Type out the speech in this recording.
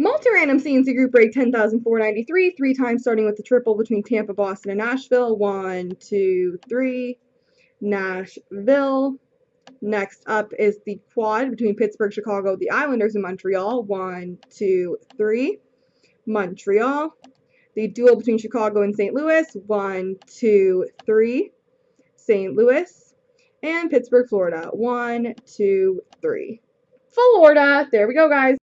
Multi-random CNC group break 10,493, three times starting with the triple between Tampa, Boston, and Nashville. 1, 2, 3, Nashville. Next up is the quad between Pittsburgh, Chicago, the Islanders, and Montreal. 1, 2, 3, Montreal. The duel between Chicago and St. Louis. 1, 2, 3, St. Louis. And Pittsburgh, Florida. 1, 2, 3, Florida. There we go, guys.